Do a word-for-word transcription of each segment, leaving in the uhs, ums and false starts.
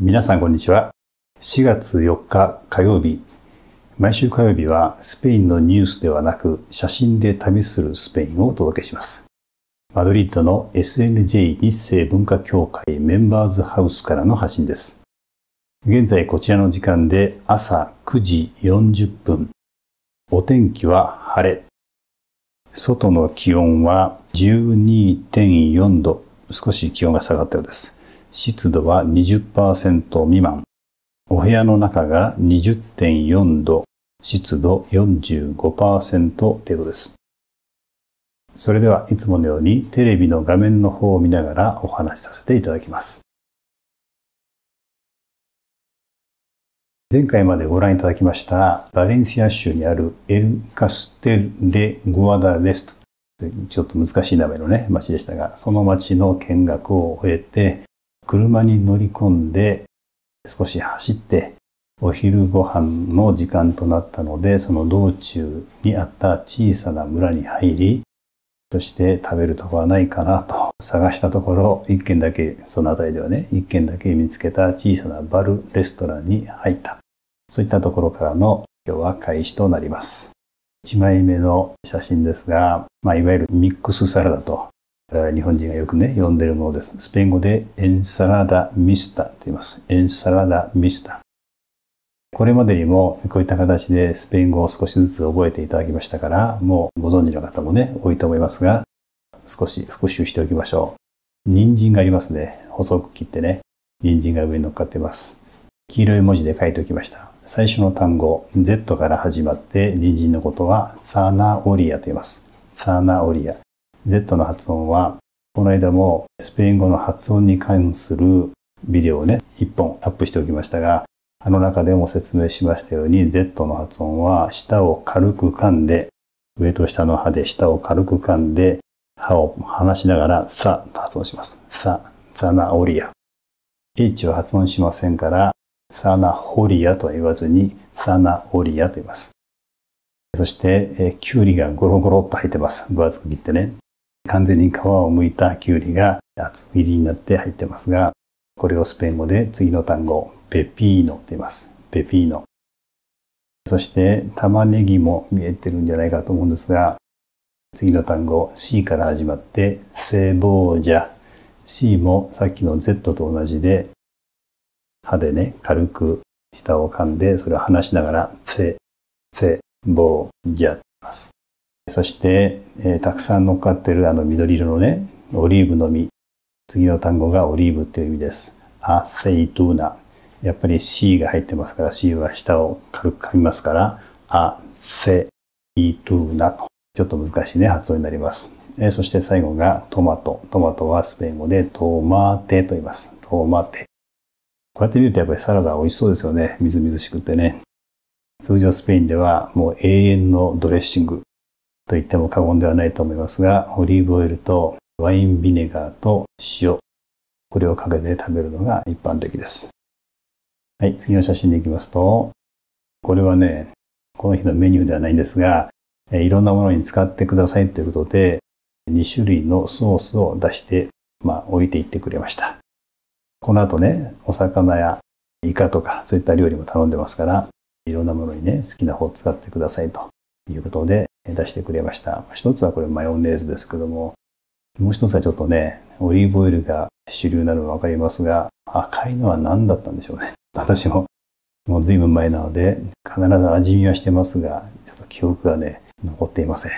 皆さんこんにちは。しがつよっか火曜日。毎週火曜日はスペインのニュースではなく写真で旅するスペインをお届けします。マドリッドの エスエヌジェー 日生文化協会メンバーズハウスからの発信です。現在こちらの時間であさくじよんじゅっぷん。お天気は晴れ。外の気温は じゅうにてんよん 度。少し気温が下がったようです。湿度は にじゅっパーセント 未満。お部屋の中が にじゅってんよん 度。湿度 よんじゅうごパーセント 程度です。それではいつものようにテレビの画面の方を見ながらお話しさせていただきます。前回までご覧いただきましたバレンシア州にあるエル・カステル・デ・グアダレスト、ちょっと難しい名前のね、町でしたが、その町の見学を終えて、車に乗り込んで少し走って、お昼ご飯の時間となったので、その道中にあった小さな村に入り、そして食べるとこはないかなと探したところ、一軒だけ、その辺りではね、一軒だけ見つけた小さなバル・レストランに入った。そういったところからの今日は開始となります。いちまいめの写真ですが、まあ、いわゆるミックスサラダと、日本人がよくね、呼んでるものです。スペイン語でエンサラダミスタと言います。エンサラダミスタ。これまでにもこういった形でスペイン語を少しずつ覚えていただきましたから、もうご存知の方もね、多いと思いますが、少し復習しておきましょう。人参がありますね。細く切ってね、人参が上に乗っかっています。黄色い文字で書いておきました。最初の単語、ゼット から始まって、人参のことは、サナオリアと言います。サナオリア。ゼット の発音は、この間もスペイン語の発音に関するビデオをね、いっぽんアップしておきましたが、あの中でも説明しましたように、ゼット の発音は、舌を軽く噛んで、上と下の歯で舌を軽く噛んで、歯を離しながら、サと発音します。サ、サナオリア。H は発音しませんから、サナホリアとは言わずに、サナオリアと言います。そして、えキュウリがゴロゴロっと入ってます。分厚く切ってね。完全に皮を剥いたキュウリが厚切りになって入ってますが、これをスペイン語で次の単語、ペピーノと言います。ペピーノ。そして、玉ねぎも見えてるんじゃないかと思うんですが、次の単語、C から始まって、セボージャ。C もさっきの ゼット と同じで、歯でね、軽く舌を噛んで、それを離しながら、セ、セ、ボー、ジャと言います。そして、えー、たくさん乗っかってるあの緑色のね、オリーブの実。次の単語がオリーブという意味です。アセイトゥーナ。やっぱり C が入ってますから、C は舌を軽く噛みますから、アセイトゥーナと。ちょっと難しいね、発音になります。えー、そして最後がトマト。トマトはスペイン語でトマテと言います。トマテ。こうやって見るとやっぱりサラダ美味しそうですよね。みずみずしくてね。通常スペインではもう永遠のドレッシングと言っても過言ではないと思いますが、オリーブオイルとワインビネガーと塩。これをかけて食べるのが一般的です。はい、次の写真でいきますと、これはね、この日のメニューではないんですが、いろんなものに使ってくださいということで、にしゅるいのソースを出して、まあ置いていってくれました。この後ね、お魚やイカとか、そういった料理も頼んでますから、いろんなものにね、好きな方を使ってくださいということで出してくれました。一つはこれマヨネーズですけども、もう一つはちょっとね、オリーブオイルが主流なのがわかりますが、赤いのは何だったんでしょうね。私も、もう随分前なので、必ず味見はしてますが、ちょっと記憶がね、残っていません。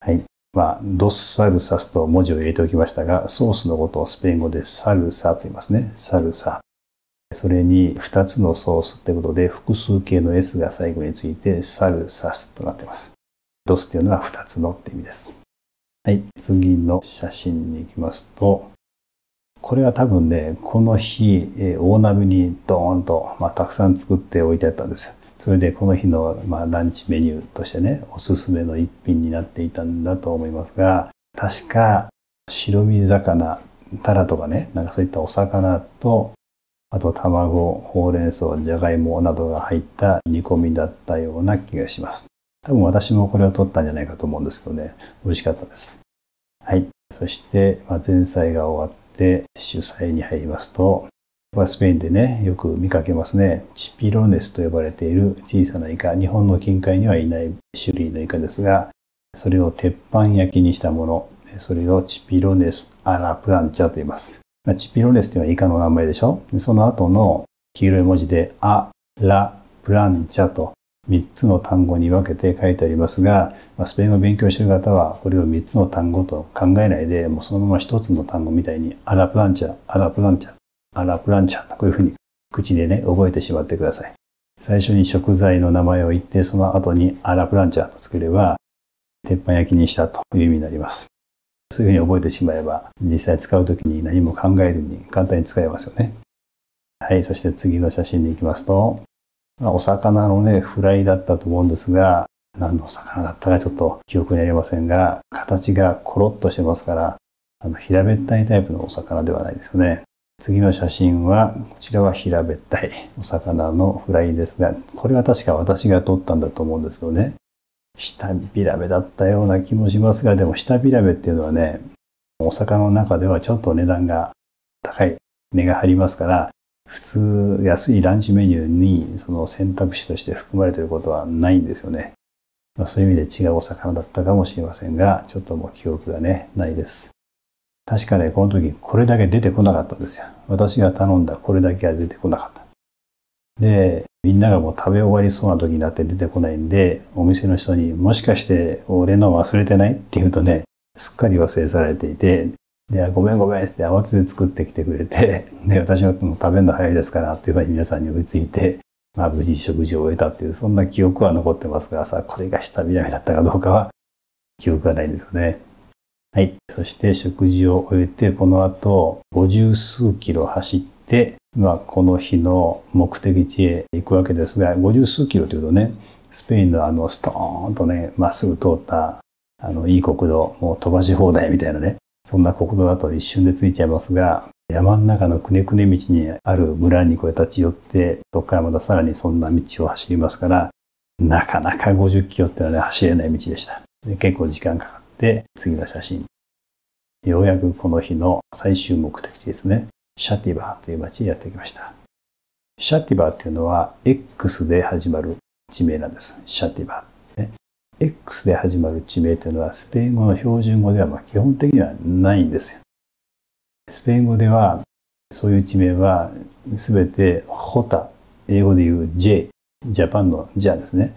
はい。まあ、ドスサルサスと文字を入れておきましたが、ソースのことをスペイン語でサルサと言いますね。サルサ。それにふたつのソースってことで、複数形の エス が最後についてサルサスとなっています。ドスっていうのはふたつのって意味です。はい。次の写真に行きますと、これは多分ね、この日、大鍋にドーンと、まあ、たくさん作って置いてあったんです。それでこの日の、まあ、ランチメニューとしてね、おすすめの一品になっていたんだと思いますが、確か白身魚、タラとかね、なんかそういったお魚と、あと卵、ほうれん草、じゃがいもなどが入った煮込みだったような気がします。多分私もこれを取ったんじゃないかと思うんですけどね、美味しかったです。はい。そして、まあ、前菜が終わって主菜に入りますと、はスペインでね、よく見かけますね。チピロネスと呼ばれている小さなイカ、日本の近海にはいない種類のイカですが、それを鉄板焼きにしたもの、それをチピロネスアラプランチャと言います。チピロネスというのはイカの名前でしょ。その後の黄色い文字でアラプランチャとみっつの単語に分けて書いてありますが、スペイン語を勉強している方はこれをみっつの単語と考えないで、もうそのままひとつの単語みたいにアラプランチャ、アラプランチャ、アラプランチャとこういうふうに口でね、覚えてしまってください。最初に食材の名前を言って、その後にアラプランチャとつければ、鉄板焼きにしたという意味になります。そういうふうに覚えてしまえば、実際使うときに何も考えずに簡単に使えますよね。はい、そして次の写真に行きますと、お魚のね、フライだったと思うんですが、何の魚だったかちょっと記憶にありませんが、形がコロッとしてますから、あの平べったいタイプのお魚ではないですよね。次の写真は、こちらは平べったいお魚のフライですが、これは確か私が撮ったんだと思うんですけどね。舌びらべだったような気もしますが、でも舌びらべっていうのはね、お魚の中ではちょっと値段が高い、値が張りますから、普通安いランチメニューにその選択肢として含まれていることはないんですよね。まあ、そういう意味で違うお魚だったかもしれませんが、ちょっともう記憶がね、ないです。確かね、この時これだけ出てこなかったんですよ。私が頼んだこれだけは出てこなかった。で、みんながもう食べ終わりそうな時になって出てこないんで、お店の人にもしかして俺の忘れてないって言うとね、すっかり忘れ去られていて、で、ごめんごめんって慌てて作ってきてくれて、で、私はもう食べるの早いですからっていうふうに皆さんに追いついて、まあ無事食事を終えたっていう、そんな記憶は残ってますがさ、これが舌びらめだったかどうかは記憶がないんですよね。はい。そして食事を終えて、この後、五十数キロ走って、まあ、この日の目的地へ行くわけですが、五十数キロというとね、スペインのあの、ストーンとね、まっすぐ通った、あの、いい国道、もう飛ばし放題みたいなね、そんな国道だと一瞬で着いちゃいますが、山の中のくねくね道にある村にこれ立ち寄って、そこからまたさらにそんな道を走りますから、なかなか五十キロっていうのはね、走れない道でした。で、結構時間かかって、で、次の写真。ようやくこの日の最終目的地ですね。シャティバーという町にやってきました。シャティバーっていうのは X で始まる地名なんです。シャティバー、ね。X で始まる地名というのはスペイン語の標準語ではまあ基本的にはないんですよ。スペイン語ではそういう地名は全て J、英語でいう J、ジャパンの J ですね。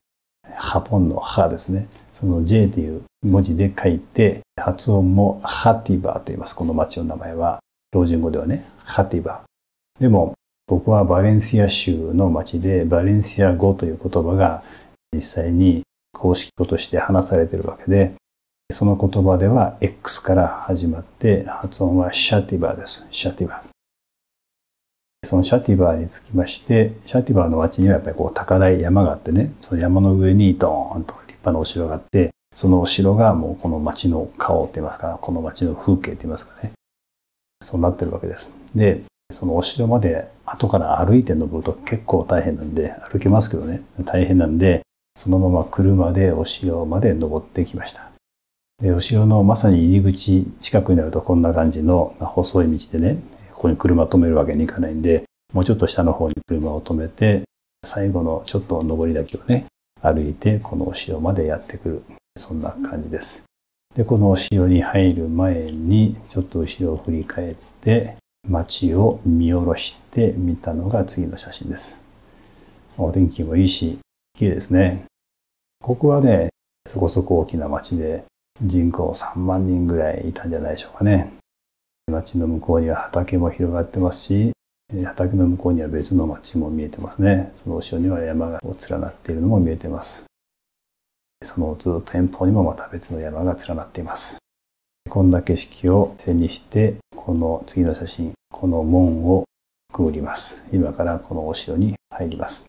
ハポンのハですね。その J という文字で書いて、発音もハティバーと言います。この町の名前は、標準語ではね、ハティバー。でも、ここはバレンシア州の町で、バレンシア語という言葉が実際に公式語として話されているわけで、その言葉では X から始まって、発音はシャティバーです。シャティバー。そのシャティバーにつきまして、シャティバーの町にはやっぱりこう高台山があってね、その山の上にドーンと立派なお城があって、そのお城がもうこの町の顔って言いますか、この町の風景って言いますかね、そうなってるわけです。で、そのお城まで後から歩いて登ると結構大変なんで、歩けますけどね、大変なんで、そのまま車でお城まで登ってきました。で、お城のまさに入り口近くになるとこんな感じの細い道でね、ここに車止めるわけにいかないんで、もうちょっと下の方に車を止めて、最後のちょっと上りだけをね、歩いてこのお城までやってくる。そんな感じです。で、このお城に入る前に、ちょっと後ろを振り返って、街を見下ろしてみたのが次の写真です。お天気もいいし、綺麗ですね。ここはね、そこそこ大きな街で、人口さんまんにんぐらいいたんじゃないでしょうかね。町の向こうには畑も広がってますし、畑の向こうには別の町も見えてますね。その後ろには山が連なっているのも見えてます。そのずっと遠方にもまた別の山が連なっています。こんな景色を背にして、この次の写真、この門をくぐります。今からこのお城に入ります。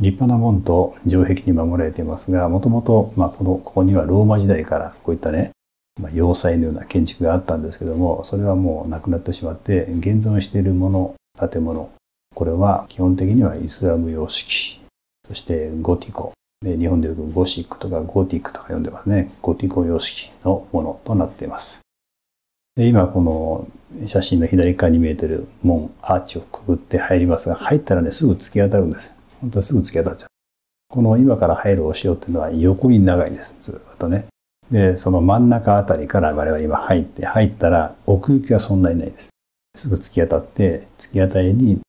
立派な門と城壁に守られていますが、もともと、まあ、この、ここにはローマ時代からこういったね、まあ、要塞のような建築があったんですけども、それはもうなくなってしまって、現存しているもの、建物、これは基本的にはイスラム様式、そしてゴティコ、日本でよくゴシックとかゴティックとか呼んでますね。ゴティコ様式のものとなっています。で今この写真の左側に見えてる門、アーチをくぐって入りますが、入ったらね、すぐ突き当たるんですよ。本当はすぐ突き当たっちゃう。この今から入るお城っていうのは横に長いんです。ずっとね。で、その真ん中あたりから我々今入って、入ったら奥行きはそんなにないです。すぐ突き当たって、突き当たりに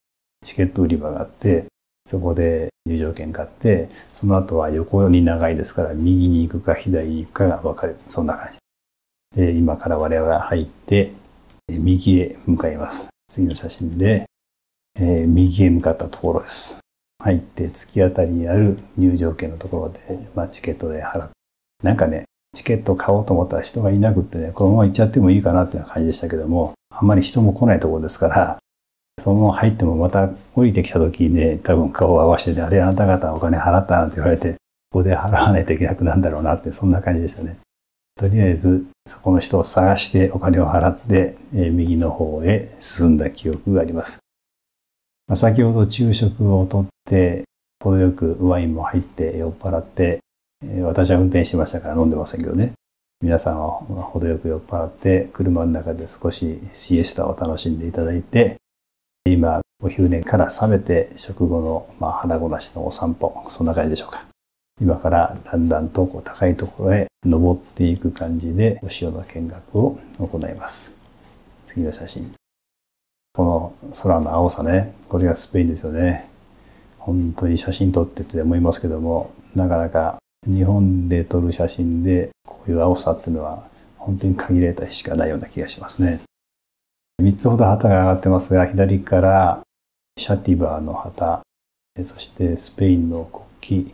チケット売り場があって、そこで入場券買って、その後は横に長いですから、右に行くか左に行くかが分かる。そんな感じ。で、今から我々は入って、右へ向かいます。次の写真で、えー、右へ向かったところです。入って、突き当たりにある入場券のところで、まあ、チケットで払って。なんかね、チケット買おうと思ったら人がいなくってね、このまま行っちゃってもいいかなっていう感じでしたけども、あんまり人も来ないところですから、そのまま入ってもまた降りてきた時にね、多分顔を合わせて、ね、あれあなた方お金払ったなんて言われて、ここで払わないといけなくなるんだろうなって、そんな感じでしたね。とりあえず、そこの人を探してお金を払って、え右の方へ進んだ記憶があります。まあ、先ほど昼食をとって、程よくワインも入って酔っ払って、え私は運転してましたから飲んでませんけどね。皆さんは程よく酔っ払って、車の中で少しシエスタを楽しんでいただいて、今、お昼寝から覚めて、食後の、まあ、腹ごなしのお散歩、そんな感じでしょうか。今からだんだんとこう高いところへ登っていく感じで、お城の見学を行います。次の写真。この空の青さね、これがスペインですよね。本当に写真撮ってって思いますけども、なかなか日本で撮る写真で、こういう青さっていうのは、本当に限られた日しかないような気がしますね。みっつほど旗が上がってますが、左からシャティバーの旗、そしてスペインの国旗、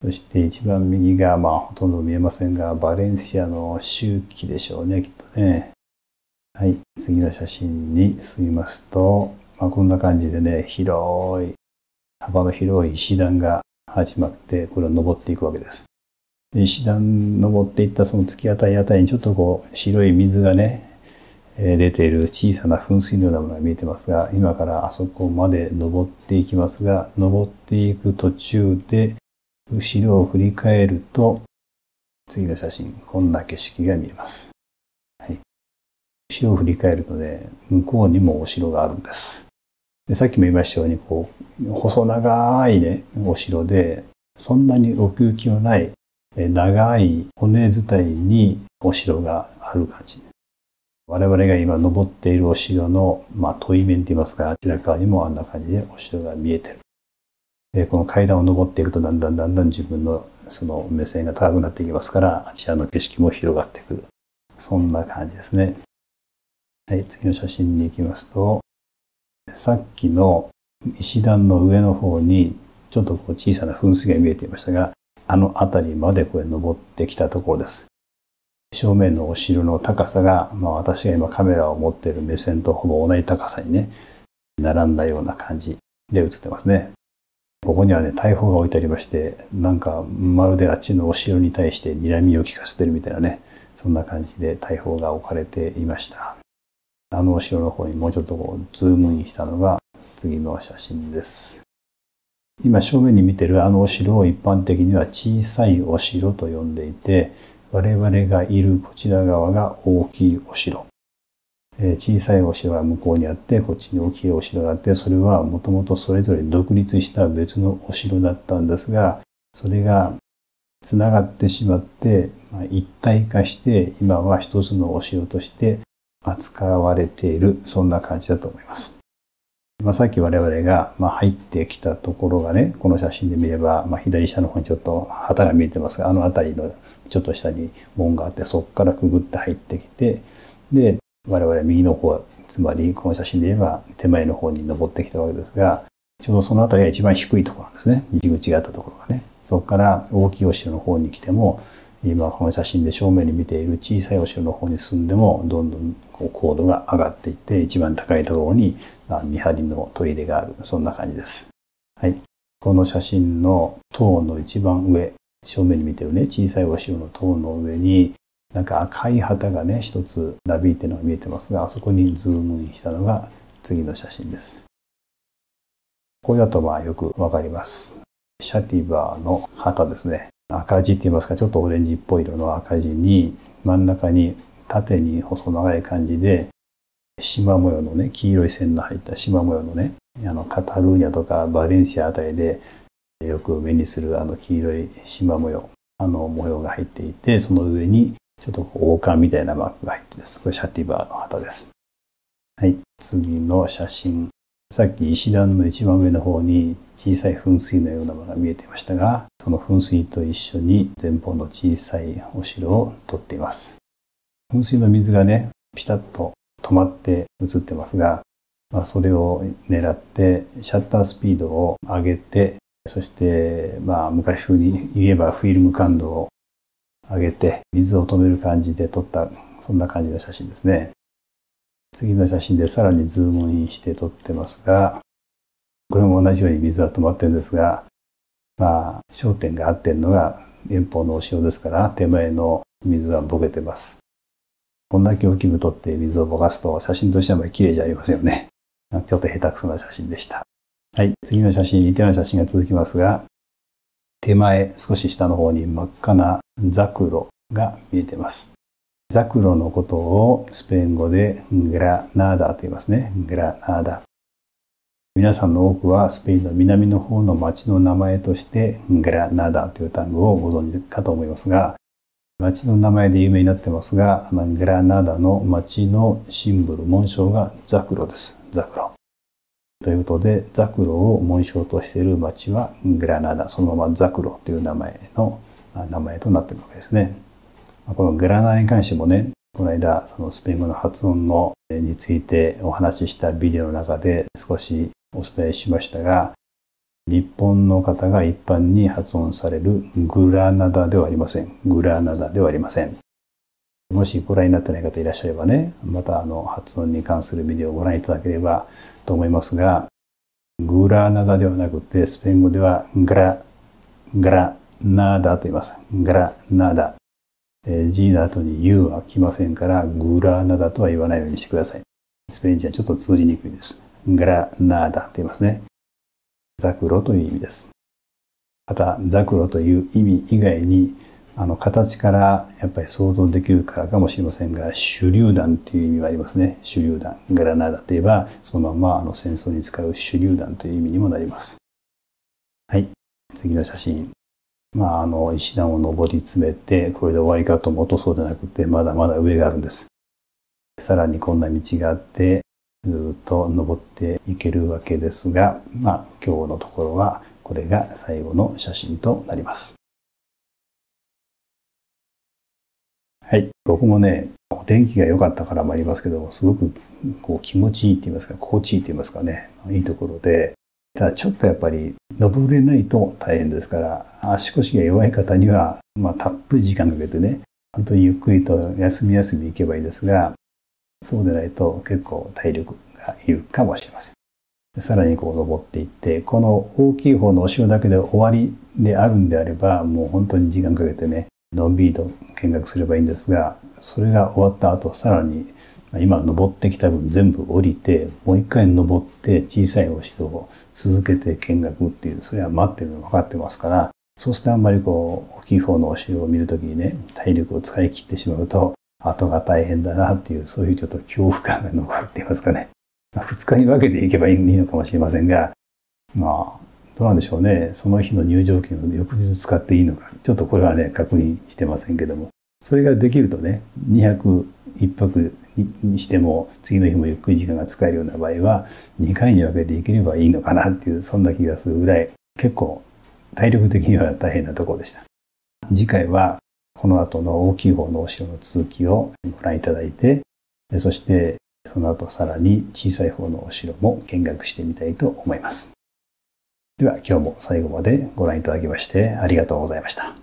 そして一番右が、まあほとんど見えませんが、バレンシアの州旗でしょうね、きっとね。はい、次の写真に進みますと、まあ、こんな感じでね、広い、幅の広い石段が始まって、これを登っていくわけです。で石段登っていったその突き当たりあたりにちょっとこう、白い水がね、出ている小さな噴水のようなものが見えてますが、今からあそこまで登っていきますが、登っていく途中で、後ろを振り返ると、次の写真、こんな景色が見えます。はい、後ろを振り返るとね、向こうにもお城があるんです。でさっきも言いましたように、こう、細長いね、お城で、そんなに奥行きのない、長い骨伝いにお城がある感じ。我々が今登っているお城の、まあ、対面と言いますか、あちら側にもあんな感じでお城が見えてる。で、この階段を登っていくと、だんだんだんだん自分のその目線が高くなっていきますから、あちらの景色も広がってくる。そんな感じですね。はい、次の写真に行きますと、さっきの石段の上の方に、ちょっとこう小さな噴水が見えていましたが、あの辺りまでこれ登ってきたところです。正面のお城の高さが、まあ、私が今カメラを持っている目線とほぼ同じ高さにね、並んだような感じで写ってますね。ここにはね、大砲が置いてありまして、なんかまるであっちのお城に対して睨みを利かせてるみたいなね、そんな感じで大砲が置かれていました。あのお城の方にもうちょっとこうズームインしたのが次の写真です。今正面に見てるあのお城を一般的には小さいお城と呼んでいて、我々がいるこちら側が大きいお城。えー、小さいお城が向こうにあって、こっちに大きいお城があって、それはもともとそれぞれ独立した別のお城だったんですが、それが繋がってしまって、まあ、一体化して、今は一つのお城として扱われている、そんな感じだと思います。まあ、さっき我々がまあ入ってきたところがね、この写真で見れば、まあ、左下の方にちょっと旗が見えてますが、あの辺りのちょっと下に門があって、そこからくぐって入ってきて、で、我々右の方、つまりこの写真で言えば手前の方に登ってきたわけですが、ちょうどその辺りが一番低いところなんですね。入り口があったところがね。そこから大きいお城の方に来ても、今この写真で正面に見ている小さいお城の方に進んでも、どんどんこう高度が上がっていって、一番高いところに見張りの砦がある。そんな感じです。はい。この写真の塔の一番上、正面に見てるね、小さいお城の塔の上に、なんか赤い旗がね、一つなびいてるのが見えてますが、あそこにズームインしたのが次の写真です。これだとまあよくわかります。シャティバーの旗ですね。赤字って言いますか、ちょっとオレンジっぽい色の赤字に、真ん中に縦に細長い感じで、縞模様のね、黄色い線の入った縞模様のね、あのカタルーニャとかバレンシアあたりでよく目にするあの黄色い縞模様、あの模様が入っていて、その上にちょっと王冠みたいなマークが入ってです。これシャティバーの旗です。はい、次の写真。さっき石段の一番上の方に小さい噴水のようなものが見えていましたが、その噴水と一緒に前方の小さいお城を撮っています。噴水の水がね、ピタッと止まって映ってますが、まあ、それを狙ってシャッタースピードを上げて、そしてまあ昔風に言えばフィルム感度を上げて水を止める感じで撮った、そんな感じの写真ですね。次の写真でさらにズームインして撮ってますが、これも同じように水は止まってるんですが、まあ、焦点が合ってるのが遠方のお城ですから、手前の水はボケてます。こんだけ大きく撮って水をぼかすと、写真としては綺麗じゃありませんよね。ちょっと下手くそな写真でした。はい、次の写真、似たような写真が続きますが、手前、少し下の方に真っ赤なザクロが見えてます。ザクロのことをスペイン語でグラナーダと言いますね。グラナーダ。皆さんの多くはスペインの南の方の町の名前としてグラナーダという単語をご存知かと思いますが、町の名前で有名になってますが、グラナーダの町のシンボル、紋章がザクロです。ザクロ。ということで、ザクロを紋章としている町はグラナーダ、そのままザクロという名前の名前となっているわけですね。このグラナダに関してもね、この間、そのスペイン語の発音のについてお話ししたビデオの中で少しお伝えしましたが、日本の方が一般に発音されるグラナダではありません。グラナダではありません。もしご覧になってない方いらっしゃればね、またあの発音に関するビデオをご覧いただければと思いますが、グラナダではなくて、スペイン語ではグラ、グラナダと言います。グラナダ。G の後に U は来ませんから、グラナダとは言わないようにしてください。スペイン人はちょっと通じにくいです。グラナダと言いますね。ザクロという意味です。また、ザクロという意味以外に、あの、形からやっぱり想像できるからかもしれませんが、手榴弾という意味はありますね。手榴弾。グラナダといえば、そのままあの戦争に使う手榴弾という意味にもなります。はい。次の写真。まあ、あの、石段を登り詰めて、これで終わりかと思うとそうじゃなくて、まだまだ上があるんです。さらにこんな道があって、ずっと登っていけるわけですが、まあ、今日のところは、これが最後の写真となります。はい。僕もね、お天気が良かったからもありますけど、すごくこう気持ちいいって言いますか、心地いいって言いますかね、いいところで、ただちょっとやっぱり登れないと大変ですから、足腰が弱い方には、まあ、たっぷり時間かけてね、本当にゆっくりと休み休み行けばいいですが、そうでないと結構体力がいるかもしれません。さらにこう登っていって、この大きい方のお城だけで終わりであるんであれば、もう本当に時間かけてね、のんびりと見学すればいいんですが、それが終わった後、さらに今登ってきた分全部降りて、もう一回登って小さいお城を続けて見学っていう、それは待ってるの分かってますから、そうしてあんまりこう、大きい方のお城を見るときにね、体力を使い切ってしまうと、後が大変だなっていう、そういうちょっと恐怖感が残るって言いますかね。二日に分けていけばいいのかもしれませんが、まあ、どうなんでしょうね。その日の入場券を翌日使っていいのか、ちょっとこれはね、確認してませんけども、それができるとね、にはくいっぱく、にしても次の日もゆっくり時間が使えるような場合はにかいに分けていければいいのかなっていう、そんな気がするぐらい結構体力的には大変なところでした。次回はこの後の大きい方のお城の続きをご覧いただいて、そしてその後さらに小さい方のお城も見学してみたいと思います。では今日も最後までご覧いただきましてありがとうございました。